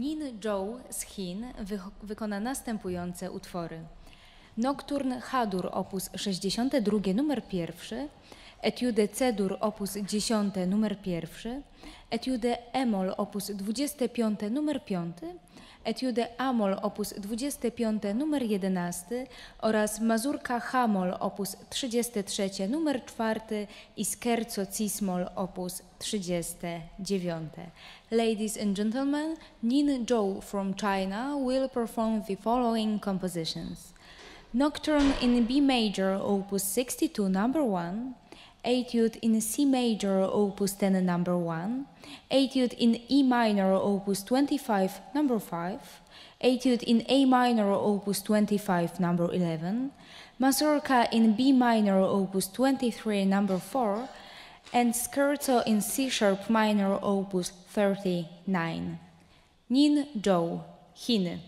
Ning Zhou z Chin wykona następujące utwory. Nocturne H-dur op. 62 nr 1, Etiude C-dur op. 10 nr 1, Etiude E-moll op. 25 nr 5, Etiude A-moll op. 25 nr 11 oraz Mazurka H-moll op. 33 nr 4 i Scherzo Cis-moll op. 39. Ladies and gentlemen, Ning Zhou from China will perform the following compositions. Nocturne in B major opus 62 No. 1, Etude in C major opus 10 No. 1, Etude in E minor opus 25 No. 5, Etude in A minor opus 25 No. 11, Mazurka in B minor opus 23 No. 4 and Scherzo in C sharp minor opus 39. Ning Zhou, Chin.